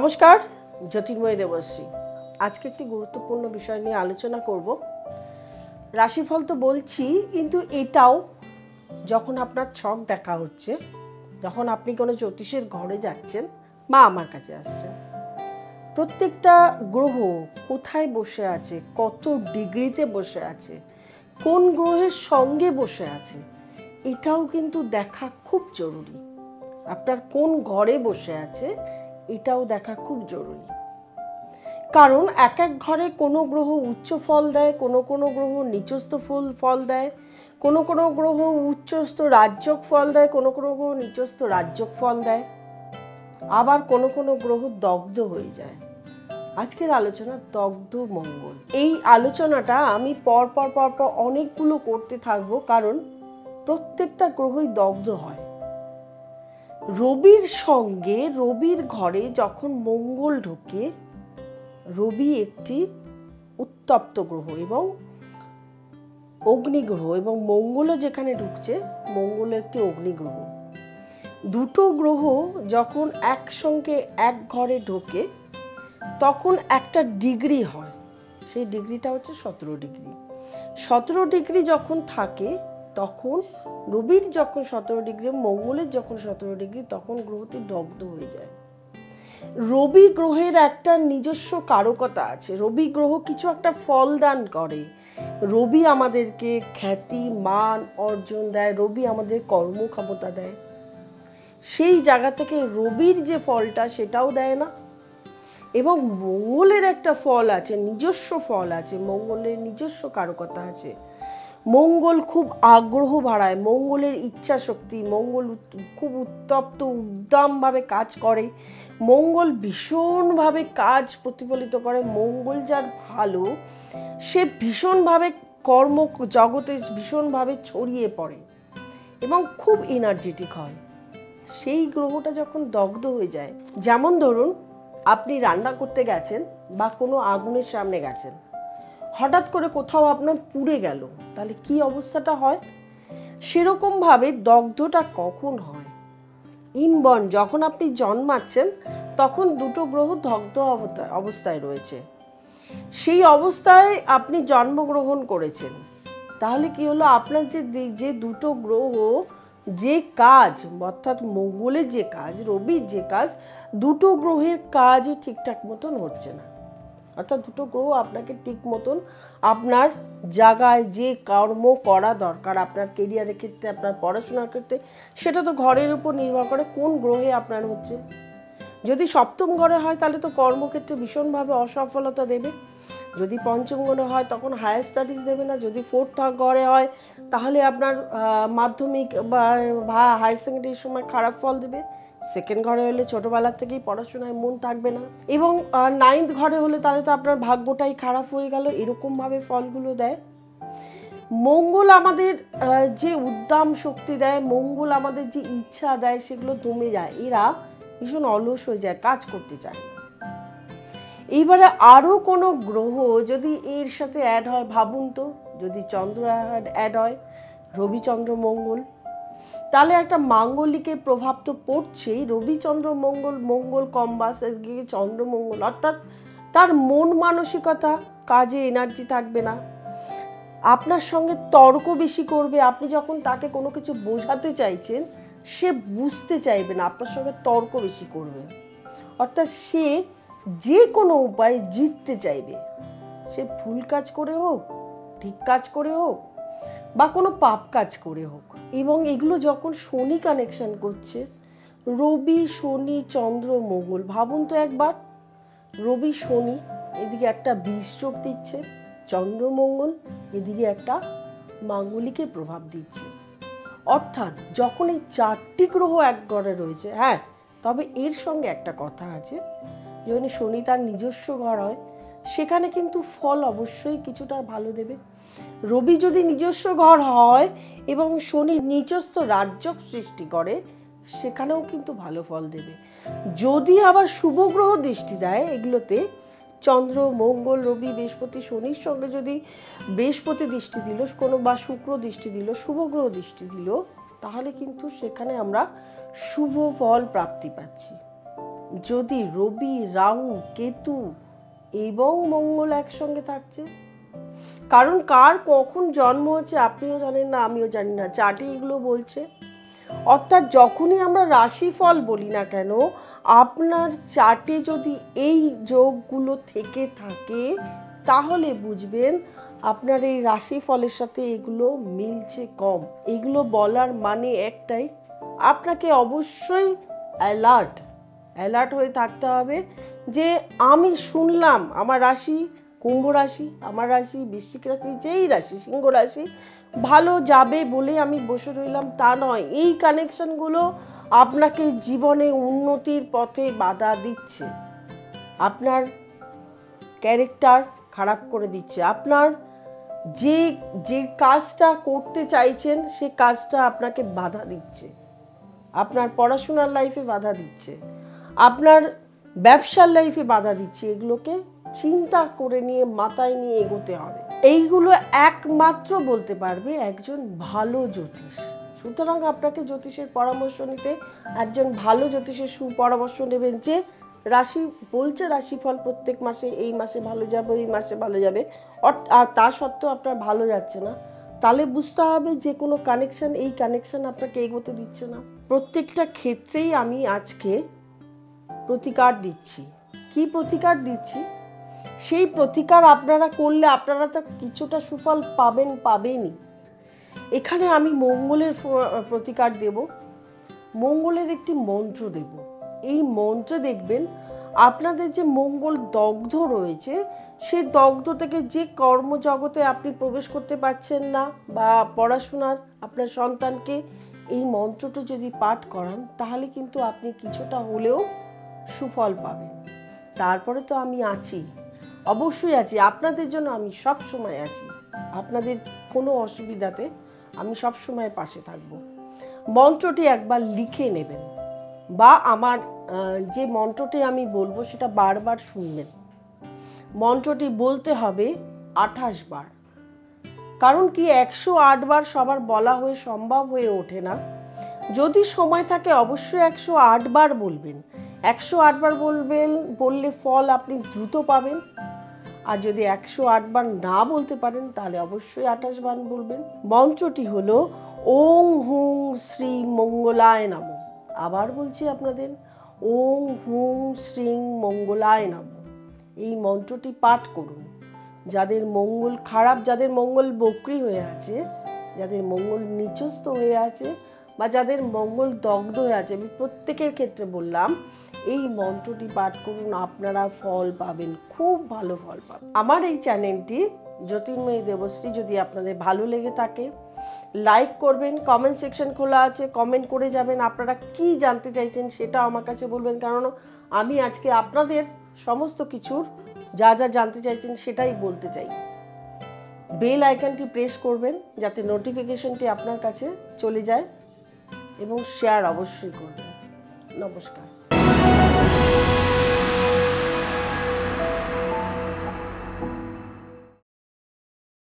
नमस्कार ज्योतिर्मयी देवश्री आज के एक गुरुत्वपूर्ण विषय निये आलोचना करब। राशिफल तो बोलছি কিন্তু এটাও যখন আপনার ছক দেখা হচ্ছে যখন আপনি কোনো জ্যোতিষের ঘরে যাচ্ছেন বা আমার কাছে আসছেন প্রত্যেকটা গ্রহ কোথায় বসে আছে কত ডিগ্রিতে বসে আছে কোন গ্রহের সঙ্গে বসে আছে এটাও কিন্তু দেখা খুব জরুরি। আপনার কোন ঘরে বসে আছে এটাও দেখা খুব জরুরি কারণ এক এক ঘরে কোনো গ্রহ উচ্চ ফল দেয় কোনো কোনো গ্রহ নিচস্থ ফল দেয় কোনো কোনো গ্রহ উচ্চস্থ রাজযোগ ফল দেয় কোনো কোনো গ্রহ নিচস্থ রাজযোগ ফল দেয় আবার কোনো কোনো গ্রহ দগ্ধ হয়ে যায়। আজকের আলোচনা দগ্ধ মঙ্গল। এই আলোচনাটা আমি পর পর অনেকগুলো করতে থাকবো কারণ প্রত্যেকটা গ্রহই দগ্ধ হয়। রবির সঙ্গে রবির ঘরে যখন মঙ্গল ঢোকে রবি একটি উত্তপ্ত গ্রহ এবং অগ্নিগ্রহ এবং মঙ্গলও যেখানে ঢুকছে মঙ্গল একটি অগ্নিগ্রহ। দুটো গ্রহ যখন একসঙ্গে এক ঘরে ঢোকে তখন একটা ডিগ্রি হয় সেই ডিগ্রিটা হচ্ছে 17 ডিগ্রি। 17 ডিগ্রি যখন থাকে তখন রবির যখন 17 ডিগ্রি মঙ্গলের যখন 17 ডিগ্রি তখন গ্রহটি দগ্ধ হয়ে যায়। রবি গ্রহের একটা নিজস্ব কারকতা আছে। রবি গ্রহ কিছু একটা ফল দান করে। রবি আমাদেরকে খ্যাতি মান অর্জন দেয় রবি আমাদের কর্মক্ষমতা দেয় সেই জায়গা থেকে রবির যে ফলটা সেটাও দেয় না এবং মঙ্গলের একটা ফল আছে নিজস্ব ফল আছে মঙ্গলের নিজস্ব কারকতা আছে। মঙ্গল খুব আগ্রহ বাড়ায় মঙ্গলের ইচ্ছা শক্তি মঙ্গল খুব উত্তপ্ত উদ্দামভাবে কাজ করে মঙ্গল ভীষণভাবে কাজ প্রতিফলিত করে। মঙ্গল যার ভালো সে ভীষণভাবে কর্ম জগতে ভীষণভাবে ছড়িয়ে পড়ে এবং খুব এনার্জেটিক হয়। সেই গ্রহটা যখন দগ্ধ হয়ে যায় যেমন ধরুন আপনি রান্না করতে গেছেন বা কোনো আগুনের সামনে গেছেন হঠাৎ করে কোথাও আপনার পুড়ে গেল তাহলে কি অবস্থাটা হয় সেরকমভাবে দগ্ধটা কখন হয় ইনবর্ন যখন আপনি জন্মাচ্ছেন তখন দুটো গ্রহ দগ্ধ অবস্থায় রয়েছে সেই অবস্থায় আপনি জন্মগ্রহণ করেছেন তাহলে কি হলো আপনার যে দুটো গ্রহ যে কাজ অর্থাৎ মঙ্গলের যে কাজ রবির যে কাজ দুটো গ্রহের কাজ ঠিকঠাক মতন হচ্ছে না অর্থাৎ দুটো গ্রহ আপনাকে ঠিক মতন আপনার জায়গায় যে কর্ম করা দরকার আপনার কেরিয়ারের ক্ষেত্রে আপনার পড়াশোনার ক্ষেত্রে সেটা তো ঘরের উপর নির্ভর করে কোন গ্রহে আপনার হচ্ছে। যদি সপ্তম ঘরে হয় তাহলে তো কর্মক্ষেত্রে ভীষণভাবে অসফলতা দেবে যদি পঞ্চম ঘরে হয় তখন হায়ার স্টাডিজ দেবে না যদি ফোর্থ ঘরে হয় তাহলে আপনার মাধ্যমিক বা হায়ার সেকেন্ডারির সময় খারাপ ফল দেবে সেকেন্ড ঘরে হলে ছোটোবেলার থেকেই পড়াশোনায় মন থাকবে না এবং 9th ঘরে হলে তাহলে তো আপনার ভাগ্যটাই খারাপ হয়ে গেল এরকমভাবে ফলগুলো দেয়। মঙ্গল আমাদের যে উদ্দাম শক্তি দেয় মঙ্গল আমাদের যে ইচ্ছা দেয় সেগুলো দমে যায় এরা ভীষণ অলস হয়ে যায় কাজ করতে চায় না। এইবারে আরও কোনো গ্রহ যদি এর সাথে অ্যাড হয় ভাবুন তো যদি চন্দ্র অ্যাড হয় রবিচন্দ্র মঙ্গল তাহলে একটা মাঙ্গলিকের প্রভাব তো পড়ছেই রবিচন্দ্র মঙ্গল মঙ্গল কম্বাস গিয়ে চন্দ্রমঙ্গল অর্থাৎ তার মন মানসিকতা কাজে এনার্জি থাকবে না আপনার সঙ্গে তর্ক বেশি করবে আপনি যখন তাকে কোনো কিছু বোঝাতে চাইছেন সে বুঝতে চাইবে না আপনার সঙ্গে তর্ক বেশি করবে অর্থাৎ সে যে কোনো উপায়ে জিততে চাইবে সে ভুল কাজ করে হোক ঠিক কাজ করে হোক বা কোনো পাপ কাজ করে হোক এবং এগুলো যখন শনি কানেকশন করছে রবি শনি চন্দ্র মঙ্গল ভাবুন তো একবার রবি শনি এদিকে একটা বিষ যোগ দিচ্ছে চন্দ্রমঙ্গল এদিকে একটা মাঙ্গলিকের প্রভাব দিচ্ছে অর্থাৎ যখন এই 4টি গ্রহ এক ঘরে রয়েছে হ্যাঁ তবে এর সঙ্গে একটা কথা আছে যখন শনি তার নিজস্ব ঘর হয় সেখানে কিন্তু ফল অবশ্যই কিছুটা ভালো দেবে। রবি যদি নিজস্ব ঘর হয় এবং শনি নিজস্ব রাজ্য সৃষ্টি করে সেখানেও কিন্তু ভালো ফল দেবে। যদি আবার শুভ গ্রহ দৃষ্টি দেয় এগুলোতে চন্দ্র মঙ্গল রবি বৃহস্পতি শনির সঙ্গে যদি বৃহস্পতি দৃষ্টি দিল কোনো বা শুক্র দৃষ্টি দিল শুভ গ্রহ দৃষ্টি দিল তাহলে কিন্তু সেখানে আমরা শুভ ফল প্রাপ্তি পাচ্ছি। যদি রবি রাহু কেতু এবং মঙ্গল একসঙ্গে থাকছে, কারণ কার কখন জন্ম হচ্ছে আপনিও জানেন না, আমিও জানি না, চার্টে এগুলো বলছে। অর্থাৎ যখনই আমরা রাশিফল বলি না কেন, আপনার চার্টে যদি এই যোগগুলো থেকে থাকে তাহলে বুঝবেন আপনার এই রাশিফলের সাথে এগুলো মিলছে কম। এগুলো বলার মানে একটাই, আপনাকে অবশ্যই অ্যালার্ট হয়ে থাকতে হবে যে আমি শুনলাম আমার রাশি কুম্ভ রাশি, আমার রাশি বৃশ্চিক রাশি, যেই রাশি সিংহ রাশি ভালো যাবে বলে আমি বসে রইলাম তা নয়। এই কানেকশানগুলো আপনাকে জীবনে উন্নতির পথে বাধা দিচ্ছে, আপনার ক্যারেক্টার খারাপ করে দিচ্ছে, আপনার যে কাজটা করতে চাইছেন সে কাজটা আপনাকে বাধা দিচ্ছে, আপনার পড়াশোনার লাইফে বাধা দিচ্ছে, আপনার ব্যবসার লাইফে বাধা দিচ্ছে। এগুলোকে চিন্তা করে নিয়ে মাথায় নিয়ে এগোতে হবে। এইগুলো একমাত্র বলতে পারবে একজন ভালো জ্যোতিষ। সুতরাং আপনাকে জ্যোতিষের পরামর্শ নিতে, একজন ভালো জ্যোতিষের সুপরামর্শ নেবেন যে রাশি বলছে রাশিফল প্রত্যেক মাসে এই মাসে ভালো যাবে এই মাসে ভালো যাবে, আর তা সত্ত্বেও আপনার ভালো যাচ্ছে না, তাহলে বুঝতে হবে যে কোনো কানেকশান এই কানেকশান আপনাকে এগোতে দিচ্ছে না। প্রত্যেকটা ক্ষেত্রেই আমি আজকে প্রতিকার দিচ্ছি। কি প্রতিকার দিচ্ছি? সেই প্রতিকার আপনারা করলে আপনারা তা কিছুটা সুফল পাবেনই। এখানে আমি মঙ্গলের প্রতিকার দেব, মঙ্গলের একটি মন্ত্র দেব। এই মন্ত্রে দেখবেন আপনাদের যে মঙ্গল দগ্ধ রয়েছে, সেই দগ্ধ থেকে যে কর্মজগতে আপনি প্রবেশ করতে পারছেন না বা পড়াশোনার, আপনার সন্তানকে এই মন্ত্রটা যদি পাঠ করান তাহলে কিন্তু আপনি কিছুটা হলেও সুফল পাবেন। তারপরে তো আমি আছি, অবশ্যই আছি, আপনাদের জন্য আমি সব সময় আছি, আপনাদের কোনো অসুবিধাতে আমি সব সময় পাশে থাকব। মন্ত্রটি একবার লিখে নেবেন বা আমার যে মন্ত্রটি আমি বলবো সেটা বারবার শুনবেন। মন্ত্রটি বলতে হবে 28 বার, কারণ কি 108 বার সবার বলা হয়ে সম্ভব হয়ে ওঠে না। যদি সময় থাকে অবশ্যই 108 বার বলবেন। 108 বার বললে ফল আপনি দ্রুত পাবেন, আর যদি 108 বার না বলতে পারেন তাহলে অবশ্যই 28 বার বলবেন। মন্ত্রটি হলো ওং হুং শ্রী মঙ্গলায় নমঃ। আবার বলছি আপনাদের, ওং হুং শ্রী মঙ্গলায় নমঃ। এই মন্ত্রটি পাঠ করুন। যাদের মঙ্গল খারাপ, যাদের মঙ্গল বক্রি হয়ে আছে, যাদের মঙ্গল নিচস্থ হয়ে আছে বা যাদের মঙ্গল দগ্ধ হয়ে আছে, আমি প্রত্যেকের ক্ষেত্রে বললাম এই মন্ত্রটি পাঠ করুন, আপনারা ফল পাবেন, খুব ভালো ফল পাবেন। আমার এই চ্যানেলটি জ্যোতির্ময়ী দেবশ্রী যদি আপনাদের ভালো লেগে থাকে লাইক করবেন, কমেন্ট সেকশন খোলা আছে, কমেন্ট করে যাবেন। আপনারা কি জানতে চাইছেন সেটা আমার কাছে বলবেন, কারণ আমি আজকে আপনাদের সমস্ত কিছুর যা যা জানতে চাইছেন সেটাই বলতে চাই। বেল আইকনটি প্রেস করবেন যাতে নোটিফিকেশনটি আপনার কাছে চলে যায়, এবং শেয়ার অবশ্যই করবেন। নমস্কার।